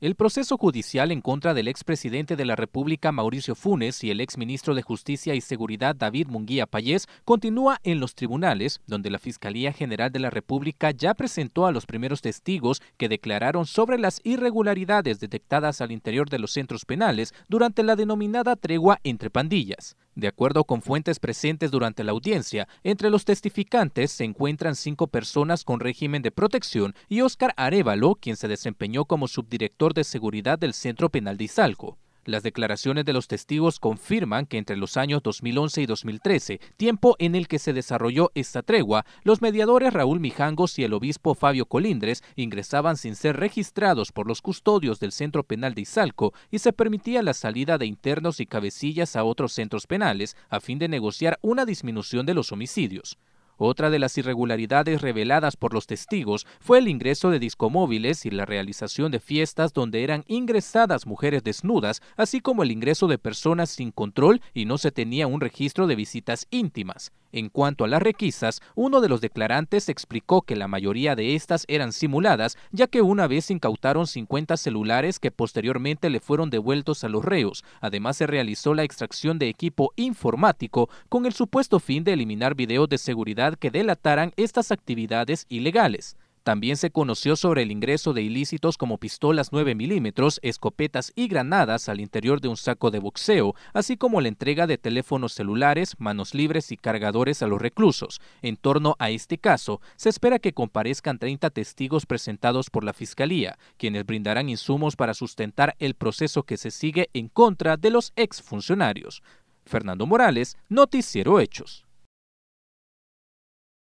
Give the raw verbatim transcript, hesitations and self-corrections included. El proceso judicial en contra del expresidente de la República, Mauricio Funes, y el exministro de Justicia y Seguridad, David Munguía Payés, continúa en los tribunales, donde la Fiscalía General de la República ya presentó a los primeros testigos que declararon sobre las irregularidades detectadas al interior de los centros penales durante la denominada tregua entre pandillas. De acuerdo con fuentes presentes durante la audiencia, entre los testificantes se encuentran cinco personas con régimen de protección y Óscar Arevalo, quien se desempeñó como subdirector de seguridad del Centro Penal de Izalco. Las declaraciones de los testigos confirman que entre los años dos mil once y dos mil trece, tiempo en el que se desarrolló esta tregua, los mediadores Raúl Mijangos y el obispo Fabio Colindres ingresaban sin ser registrados por los custodios del Centro Penal de Izalco y se permitía la salida de internos y cabecillas a otros centros penales a fin de negociar una disminución de los homicidios. Otra de las irregularidades reveladas por los testigos fue el ingreso de discomóviles y la realización de fiestas donde eran ingresadas mujeres desnudas, así como el ingreso de personas sin control y no se tenía un registro de visitas íntimas. En cuanto a las requisas, uno de los declarantes explicó que la mayoría de estas eran simuladas, ya que una vez incautaron cincuenta celulares que posteriormente le fueron devueltos a los reos. Además, se realizó la extracción de equipo informático con el supuesto fin de eliminar videos de seguridad que delataran estas actividades ilegales. También se conoció sobre el ingreso de ilícitos como pistolas nueve milímetros, escopetas y granadas al interior de un saco de boxeo, así como la entrega de teléfonos celulares, manos libres y cargadores a los reclusos. En torno a este caso, se espera que comparezcan treinta testigos presentados por la Fiscalía, quienes brindarán insumos para sustentar el proceso que se sigue en contra de los exfuncionarios. Fernando Morales, Noticiero Hechos.